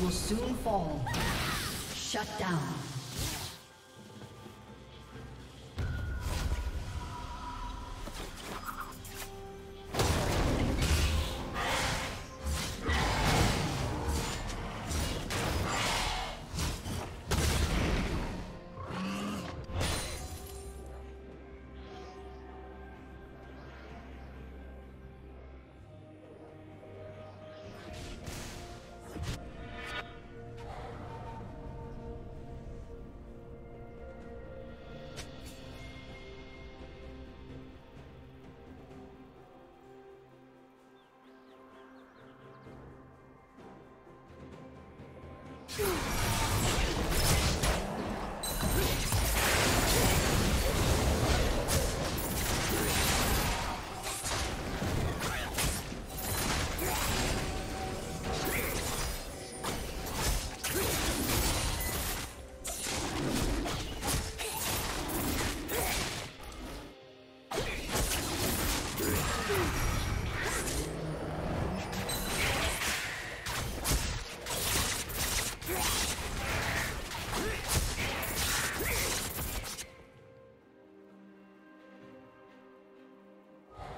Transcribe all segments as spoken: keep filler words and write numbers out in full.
will soon fall. Shut down.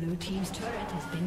Blue team's turret has been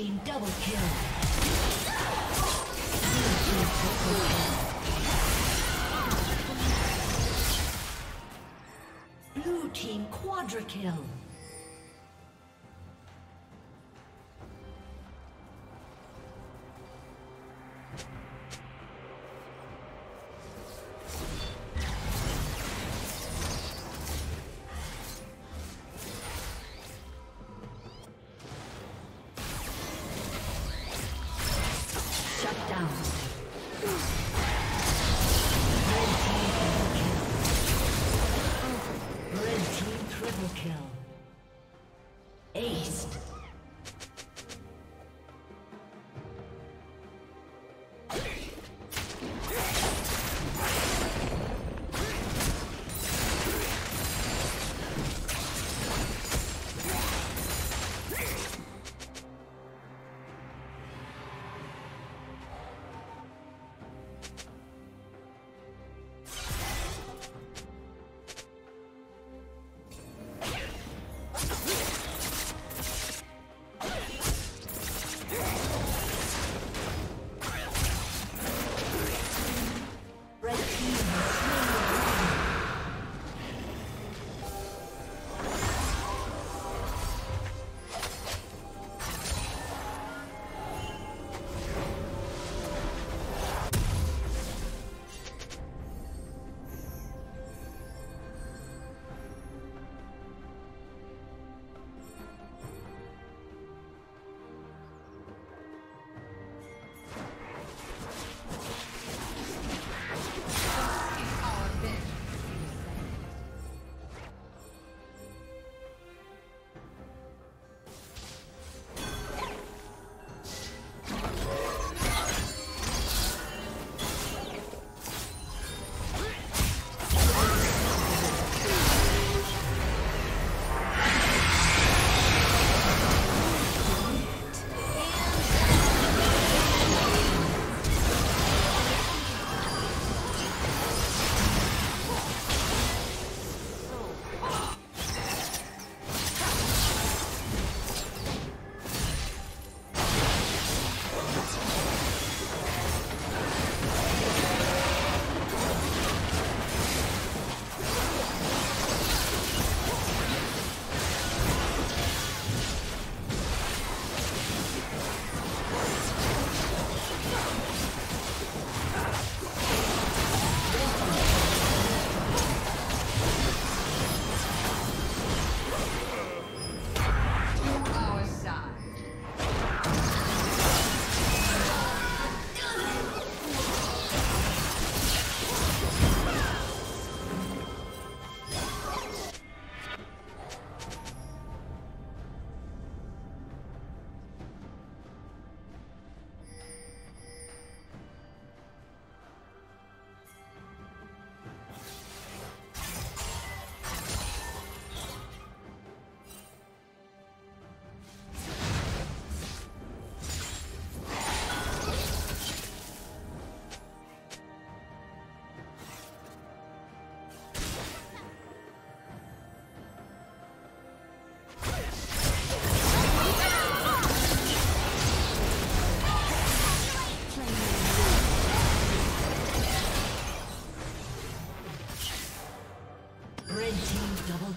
team double kill. Blue team, Blue team quadra kill.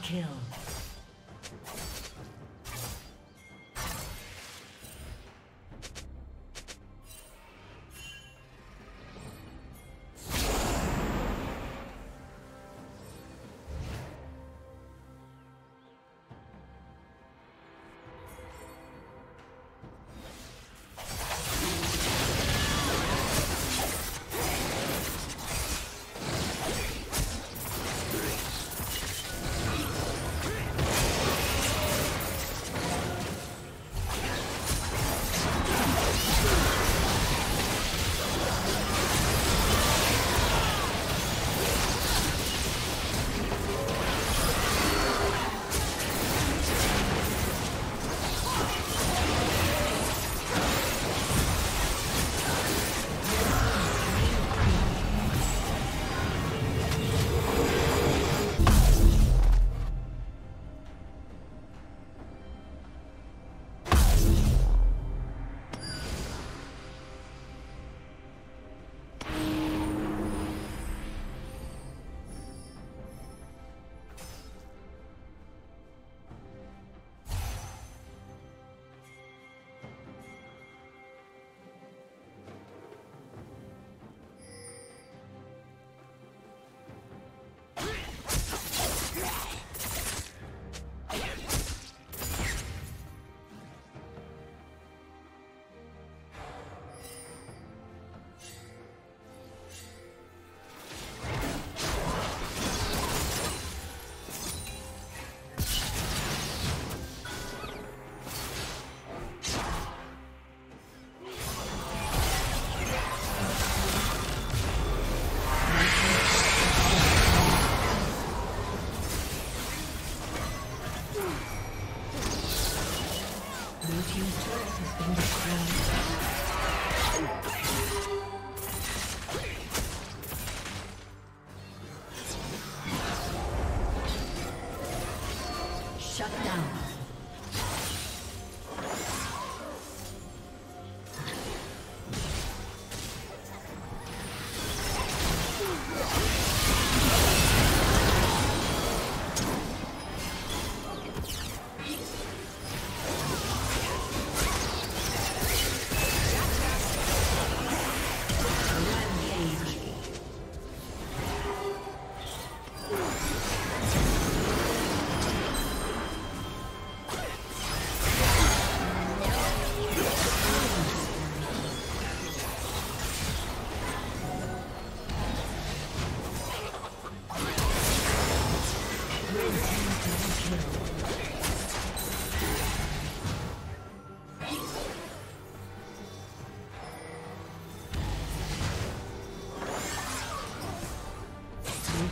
Kill.